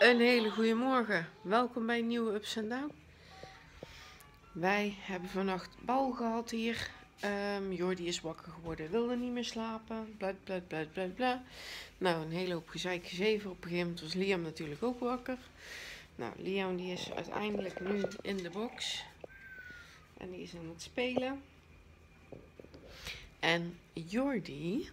Een hele goede morgen. Welkom bij een nieuwe Ups en Down. Wij hebben vannacht bal gehad hier. Jordi is wakker geworden, wilde niet meer slapen. Bla bla bla. Nou, een hele hoop gezeik gezever. Op een gegeven moment was Liam natuurlijk ook wakker. Nou, Liam die is uiteindelijk nu in de box. En die is aan het spelen. En Jordi...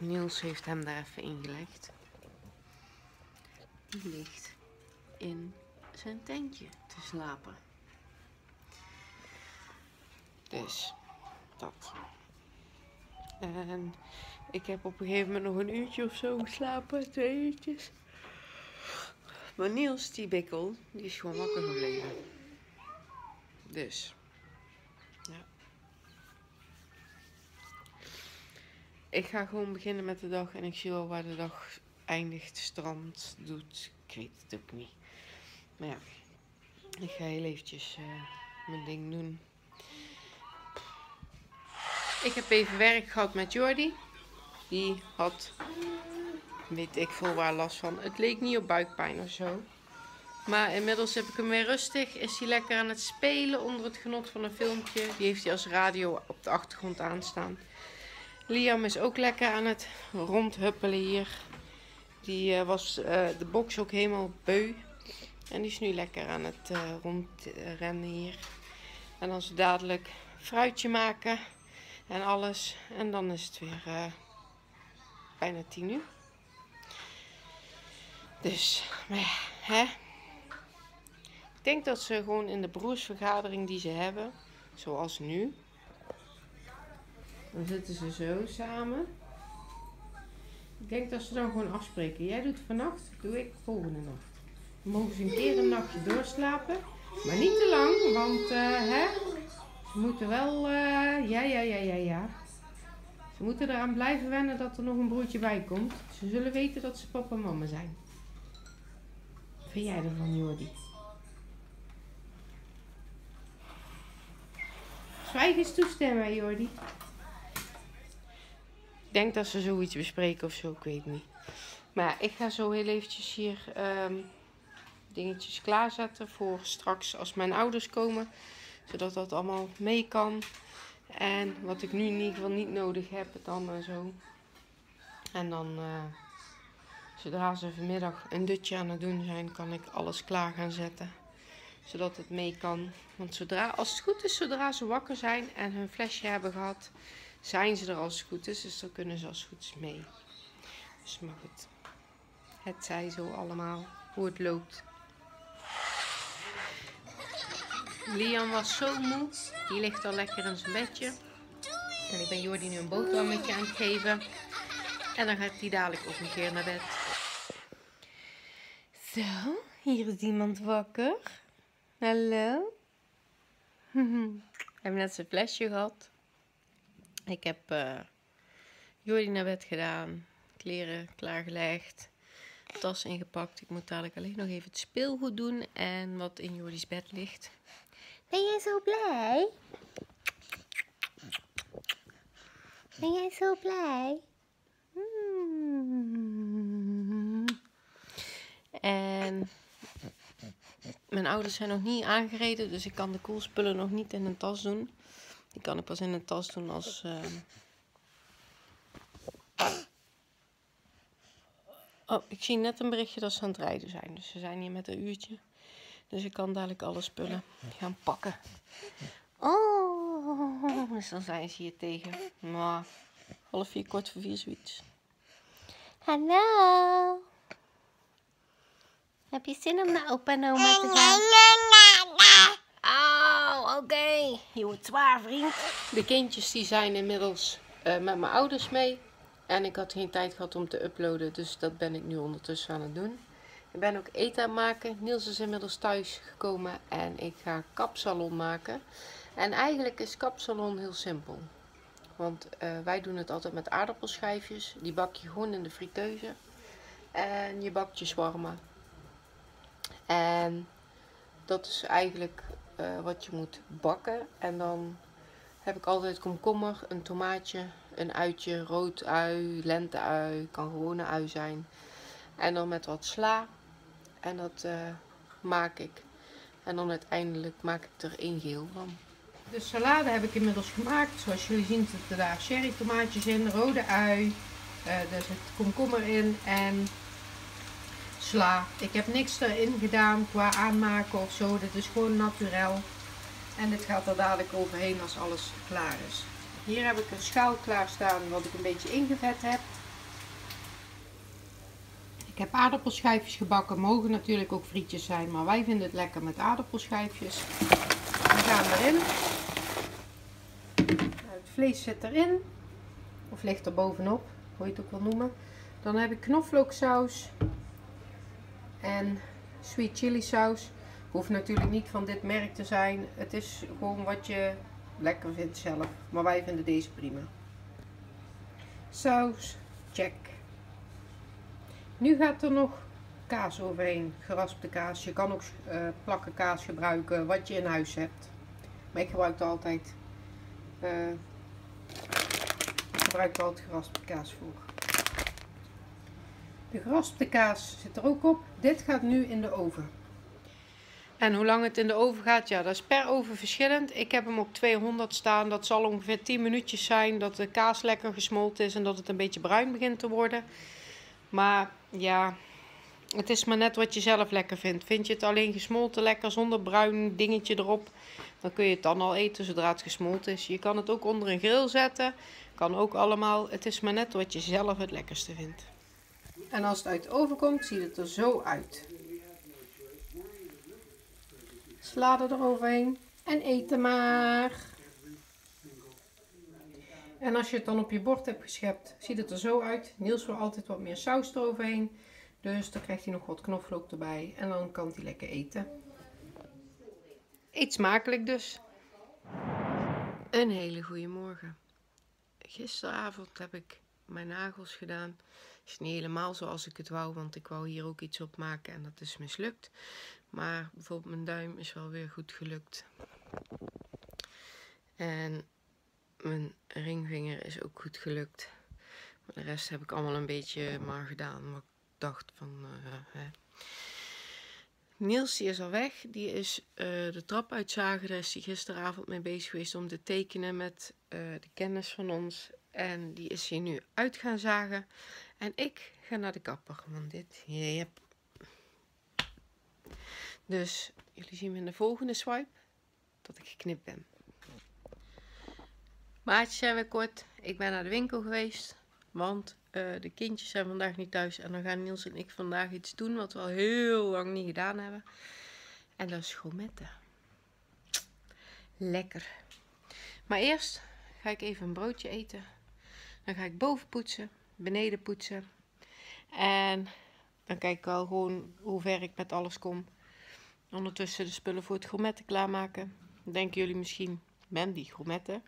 Niels heeft hem daar even ingelegd. Die ligt in zijn tentje te slapen. Dus dat. En ik heb op een gegeven moment nog een uurtje of zo geslapen, 2 uurtjes. Maar Niels, die bikkel, die is gewoon wakker gebleven. Dus. Ja. Ik ga gewoon beginnen met de dag en ik zie wel waar de dag eindigt, strand doet. Ik weet het ook niet. Maar ja, ik ga heel eventjes mijn ding doen. Ik heb even werk gehad met Jordi. Die had, weet ik veel waar, last van. Het leek niet op buikpijn of zo. Maar inmiddels heb ik hem weer rustig. Is hij lekker aan het spelen onder het genot van een filmpje. Die heeft hij als radio op de achtergrond aanstaan. Liam is ook lekker aan het rondhuppelen hier. Die was de box ook helemaal beu. En die is nu lekker aan het rondrennen hier. En dan ze dadelijk fruitje maken en alles. En dan is het weer bijna 10 uur. Dus, maar ja, hè. Ik denk dat ze gewoon in de broersvergadering die ze hebben, zoals nu... Dan zitten ze zo samen. Ik denk dat ze dan gewoon afspreken. Jij doet vannacht, doe ik volgende nacht. Dan mogen ze een keer een nachtje doorslapen. Maar niet te lang, want ze moeten wel... Ja. Ze moeten eraan blijven wennen dat er nog een broertje bij komt. Ze zullen weten dat ze papa en mama zijn. Wat vind jij ervan, Jordi? Zwijg eens toestemmen, Jordi. Ik denk dat ze zoiets bespreken of zo, ik weet niet. Maar ja, ik ga zo heel eventjes hier dingetjes klaarzetten voor straks als mijn ouders komen. Zodat dat allemaal mee kan. En wat ik nu in ieder geval niet nodig heb, dan zo. En dan, zodra ze vanmiddag een dutje aan het doen zijn, kan ik alles klaar gaan zetten. Zodat het mee kan. Want zodra, als het goed is, zodra ze wakker zijn en hun flesje hebben gehad... Zijn ze er als het goed is, dus dan kunnen ze als het goed is mee. Dus maar goed. Het zij zo allemaal, hoe het loopt. Liam was zo moe. Die ligt al lekker in zijn bedje. En ik ben Jordi nu een boterhammetje aan het geven. En dan gaat hij dadelijk ook een keer naar bed. Zo, hier is iemand wakker. Hallo. We hebben net zijn flesje gehad. Ik heb Jordi naar bed gedaan, kleren klaargelegd, tas ingepakt. Ik moet dadelijk alleen nog even het speelgoed doen en wat in Jordi's bed ligt. Ben jij zo blij? Ben jij zo blij? Mm. En mijn ouders zijn nog niet aangereden, dus ik kan de koelspullen nog niet in een tas doen. Die kan ik pas in een tas doen als... Oh, ik zie net een berichtje dat ze aan het rijden zijn. Dus ze zijn hier met een uurtje. Dus ik kan dadelijk alle spullen gaan pakken. Oh, dus dan zijn ze hier tegen. Maar 15:45, zoiets. Hallo. Heb je zin om naar opa en oma te gaan? Oké, je wordt zwaar, vriend. De kindjes die zijn inmiddels met mijn ouders mee. En ik had geen tijd gehad om te uploaden, dus dat ben ik nu ondertussen aan het doen. Ik ben ook eten aan het maken. Niels is inmiddels thuis gekomen en ik ga kapsalon maken. En eigenlijk is kapsalon heel simpel. Want wij doen het altijd met aardappelschijfjes. Die bak je gewoon in de friteuse. En je bakt je shawarma. En dat is eigenlijk... wat je moet bakken. En dan heb ik altijd komkommer, een tomaatje, een uitje, rood ui, lente ui, kan gewone ui zijn. en dan met wat sla en dat maak ik. En dan uiteindelijk maak ik er één geel van. De salade heb ik inmiddels gemaakt. Zoals jullie zien zitten daar cherry tomaatjes in, rode ui, daar zit komkommer in en sla. Ik heb niks erin gedaan qua aanmaken of zo. Dit is gewoon naturel. En dit gaat er dadelijk overheen als alles klaar is. Hier heb ik een schaal klaarstaan wat ik een beetje ingevet heb. Ik heb aardappelschijfjes gebakken, mogen natuurlijk ook frietjes zijn, maar wij vinden het lekker met aardappelschijfjes. Die gaan erin. Nou, het vlees zit erin, of ligt er bovenop, hoe je het ook wil noemen. Dan heb ik knoflooksaus en sweet chili saus. Hoeft natuurlijk niet van dit merk te zijn, het is gewoon wat je lekker vindt zelf. Maar wij vinden deze prima. Saus, check. Nu gaat er nog kaas overheen, geraspte kaas. Je kan ook plakken kaas gebruiken, wat je in huis hebt. Maar ik gebruik er altijd, geraspte kaas voor. De geraspte kaas zit er ook op. Dit gaat nu in de oven. En hoe lang het in de oven gaat, ja, dat is per oven verschillend. Ik heb hem op 200 staan. Dat zal ongeveer 10 minuutjes zijn dat de kaas lekker gesmolten is en dat het een beetje bruin begint te worden. Maar ja, het is maar net wat je zelf lekker vindt. Vind je het alleen gesmolten lekker zonder bruin dingetje erop, dan kun je het dan al eten zodra het gesmolten is. Je kan het ook onder een grill zetten, kan ook allemaal. Het is maar net wat je zelf het lekkerste vindt. En als het uit de oven komt, ziet het er zo uit. Sla er overheen en eet hem maar. En als je het dan op je bord hebt geschept, ziet het er zo uit. Niels wil altijd wat meer saus eroverheen. Dus dan krijgt hij nog wat knoflook erbij. En dan kan hij lekker eten. Eet smakelijk dus. Een hele goede morgen. Gisteravond heb ik mijn nagels gedaan. Het is niet helemaal zoals ik het wou, want ik wou hier ook iets op maken en dat is mislukt. Maar bijvoorbeeld mijn duim is wel weer goed gelukt. En mijn ringvinger is ook goed gelukt. Maar de rest heb ik allemaal een beetje maar gedaan. Maar ik dacht van... Niels die is al weg. Die is de trap uitzagen. Daar is hij gisteravond mee bezig geweest om te tekenen met de kennis van ons. En die is hier nu uit gaan zagen. En ik ga naar de kapper. Want dit... Yep. Dus jullie zien me in de volgende swipe dat ik geknipt ben. Maatjes zijn weer kort. Ik ben naar de winkel geweest, want de kindjes zijn vandaag niet thuis. En dan gaan Niels en ik vandaag iets doen wat we al heel lang niet gedaan hebben. En dat is gourmetten. Lekker. Maar eerst ga ik even een broodje eten. Dan ga ik boven poetsen, beneden poetsen. En dan kijk ik wel gewoon hoe ver ik met alles kom. Ondertussen de spullen voor het gourmetten klaarmaken. Dan denken jullie misschien, Mandy, gourmetten?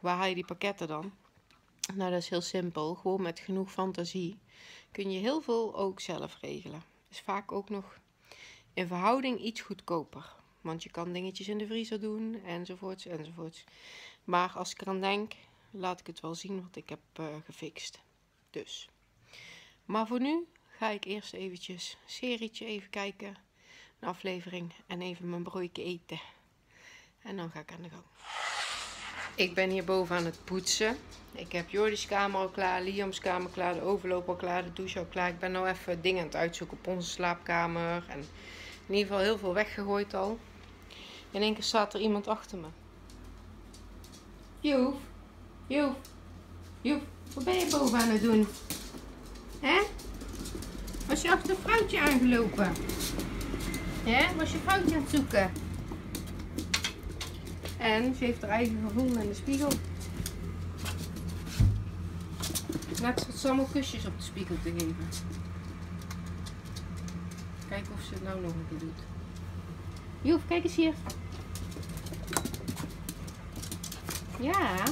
Waar haal je die pakketten dan? Nou, dat is heel simpel. Gewoon met genoeg fantasie kun je heel veel ook zelf regelen. Is vaak ook nog in verhouding iets goedkoper. Want je kan dingetjes in de vriezer doen, enzovoorts, enzovoorts. Maar als ik eraan denk, laat ik het wel zien wat ik heb gefixt. Dus. Maar voor nu ga ik eerst eventjes een serietje even kijken. Een aflevering en even mijn broodje eten. En dan ga ik aan de gang. Ik ben hierboven aan het poetsen. Ik heb Jordi's kamer al klaar, Liam's kamer klaar, de overloop al klaar, de douche al klaar. Ik ben nou even dingen aan het uitzoeken op onze slaapkamer. En in ieder geval heel veel weggegooid al. In één keer staat er iemand achter me. Joef, Joef, Joef, wat ben je boven aan het doen? Hè? Was je achter een vrouwtje aangelopen? Hè? Was je vrouwtje aan het zoeken? En ze heeft haar eigen gevonden in de spiegel. Net zat ze allemaal kusjes op de spiegel te geven. Kijk of ze het nou nog een keer doet. Joef, kijk eens hier. Ja.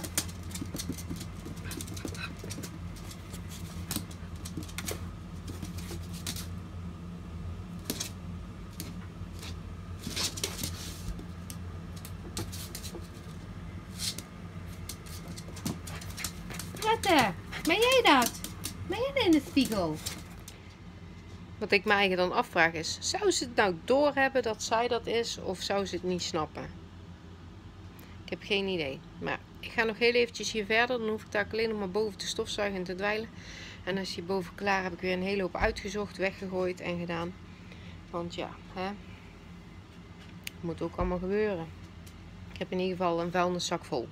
Ben jij dat? Ben jij in de spiegel? Wat ik me eigenlijk dan afvraag is, zou ze het nou doorhebben dat zij dat is, of zou ze het niet snappen? Ik heb geen idee. Maar ik ga nog heel eventjes hier verder, dan hoef ik daar alleen nog maar boven te stofzuigen en te dweilen. En als je boven klaar, heb ik weer een hele hoop uitgezocht, weggegooid en gedaan. Want ja, hè, moet ook allemaal gebeuren. Ik heb in ieder geval een vuilniszak vol.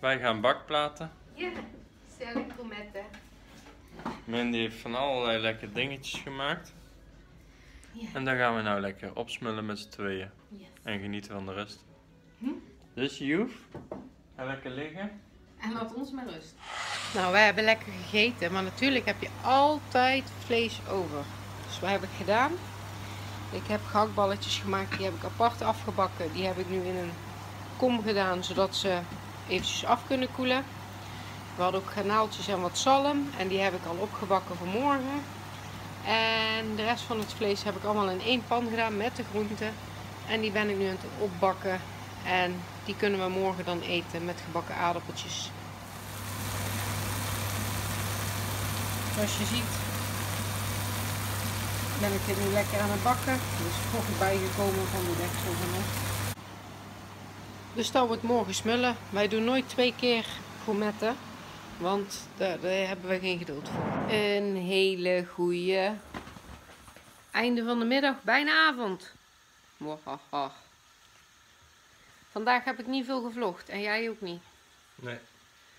Wij gaan bakplaten. Ja, stelkrometten. Mandy heeft van allerlei lekkere dingetjes gemaakt. Ja. En daar gaan we nou lekker opsmullen met z'n tweeën. Yes. En genieten van de rust. Hm? Dus Joef, ga lekker liggen. En laat ons maar rust. Nou, wij hebben lekker gegeten. Maar natuurlijk heb je altijd vlees over. Dus wat heb ik gedaan? Ik heb gehaktballetjes gemaakt. Die heb ik apart afgebakken. Die heb ik nu in een kom gedaan, zodat ze eventjes af kunnen koelen. We hadden ook granaaltjes en wat zalm. En die heb ik al opgebakken vanmorgen. En de rest van het vlees heb ik allemaal in één pan gedaan met de groenten. En die ben ik nu aan het opbakken. En die kunnen we morgen dan eten met gebakken aardappeltjes. Zoals je ziet ben ik dit nu lekker aan het bakken. Er is vocht bijgekomen van de deksel van ons. Dus dan wordt morgen smullen. Wij doen nooit twee keer gourmetten, want daar hebben we geen geduld voor. Een hele goede einde van de middag, bijna avond. Wahaha. Vandaag heb ik niet veel gevlogd en jij ook niet. Nee,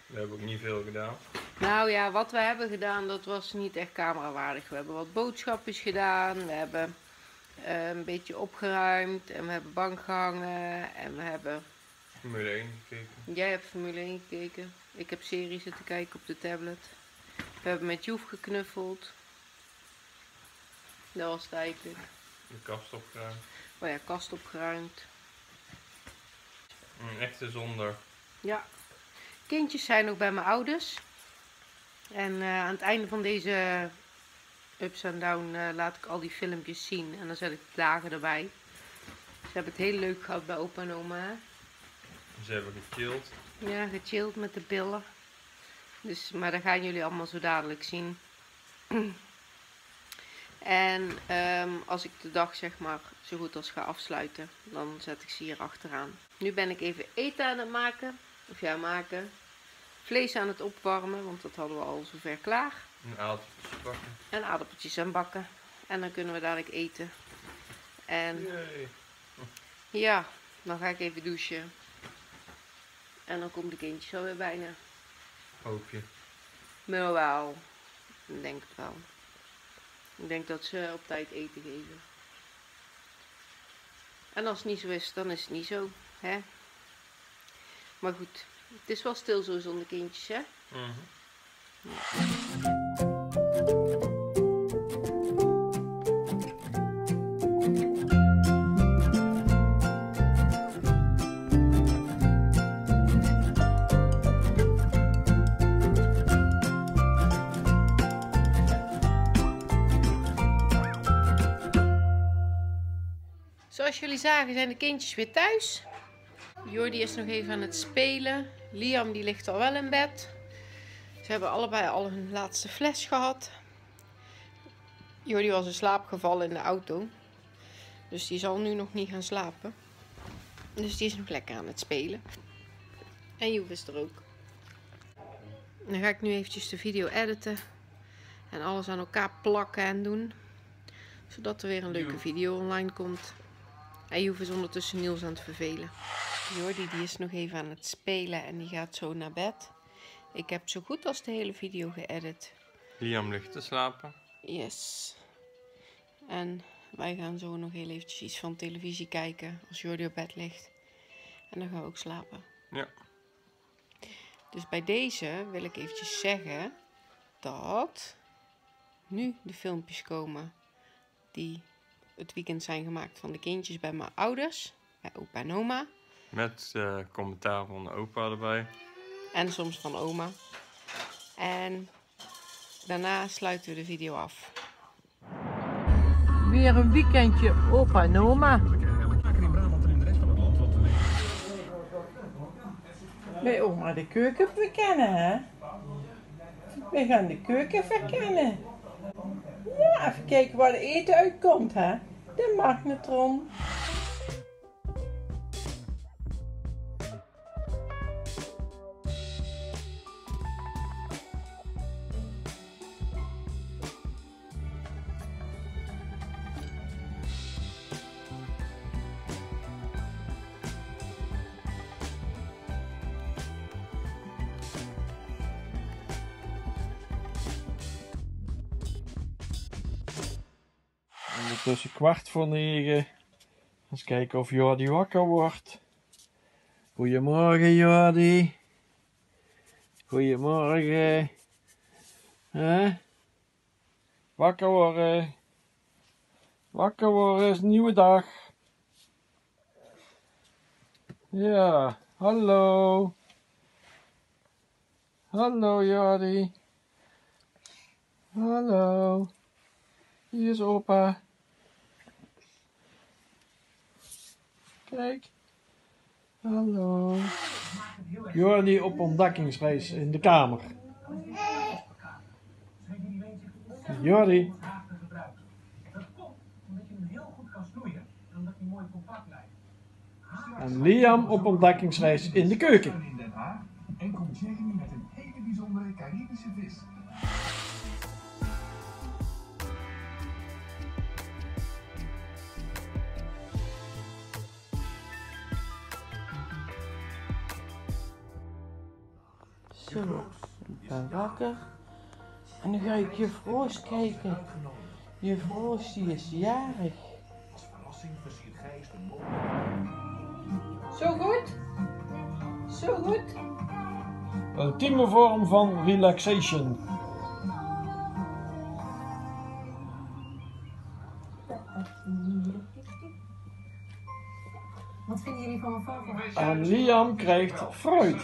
we hebben ook niet veel gedaan. Nou ja, wat we hebben gedaan, dat was niet echt camerawaardig. We hebben wat boodschapjes gedaan, we hebben een beetje opgeruimd en we hebben bank gehangen en we hebben Formule 1 gekeken. Jij hebt Formule 1 gekeken. Ik heb series zitten kijken op de tablet. We hebben met Joef geknuffeld. Dat was het eigenlijk. De kast opgeruimd. Oh ja, kast opgeruimd. Een echte zondag. Ja. Kindjes zijn nog bij mijn ouders. En aan het einde van deze ups en down laat ik al die filmpjes zien. En dan zet ik dagen erbij. Ze hebben het heel leuk gehad bij opa en oma. Hè? Ze hebben gechilled. Ja, gechilled met de billen. Dus, maar dat gaan jullie allemaal zo dadelijk zien. En als ik de dag zeg maar zo goed als ga afsluiten, dan zet ik ze hier achteraan. Nu ben ik even eten aan het maken. Of ja, maken. Vlees aan het opwarmen, want dat hadden we al zover klaar. En aardappeltjes bakken. En aardappeltjes aan bakken. En dan kunnen we dadelijk eten. En yay. Ja, dan ga ik even douchen. En dan komt de kindjes alweer bijna. Hoop je? Nou wel. Ik denk het wel. Ik denk dat ze op tijd eten geven. En als het niet zo is, dan is het niet zo. Hè? Maar goed, het is wel stil zo zonder kindjes, hè? Mm-hmm. Ja. Zoals jullie zagen zijn de kindjes weer thuis. Jordi is nog even aan het spelen. Liam die ligt al wel in bed. Ze hebben allebei al hun laatste fles gehad. Jordi was in slaap gevallen in de auto. Dus die zal nu nog niet gaan slapen. Dus die is nog lekker aan het spelen. En Joef is er ook. Dan ga ik nu eventjes de video editen. En alles aan elkaar plakken en doen. Zodat er weer een leuke video online komt. En Joef is ondertussen Niels aan het vervelen. Jordi die is nog even aan het spelen en die gaat zo naar bed. Ik heb zo goed als de hele video geëdit. Liam ligt te slapen. Yes. En wij gaan zo nog heel eventjes iets van televisie kijken als Jordi op bed ligt. En dan gaan we ook slapen. Ja. Dus bij deze wil ik eventjes zeggen dat nu de filmpjes komen die het weekend zijn gemaakt van de kindjes bij mijn ouders, bij opa en oma. Met commentaar van de opa erbij. En soms van oma. En daarna sluiten we de video af. Weer een weekendje opa en oma. Wij ook maar de keuken verkennen, hè? Wij gaan de keuken verkennen. Ja, even kijken waar de eten uitkomt, hè? De magnetron. Tussen 20:15. Eens kijken of Jordi wakker wordt. Goedemorgen, Jordi. Goedemorgen. Huh? Wakker worden. Wakker worden is een nieuwe dag. Ja, hallo. Hallo, Jordi. Hallo. Hier is opa. Kijk. Hallo. Jordi op ontdekkingsreis in de kamer. Jordi. En Liam op ontdekkingsreis in de keuken. En komt Jeremy met een hele bijzondere Caribische vis. Zo, ik ben wakker en dan ga ik juf Roos kijken. Juf Roos die is jarig. Zo goed? Zo goed? Een ultieme vorm van relaxation. Wat vinden jullie van mijn favoriet? En Liam krijgt fruit.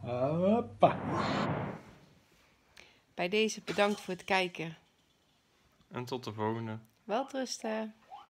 Hoppa. Bij deze bedankt voor het kijken. En tot de volgende. Welterusten.